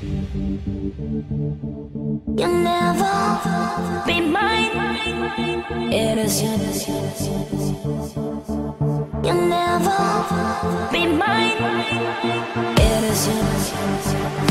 You'll never be mine. It is yours. You'll never be mine. It is yours.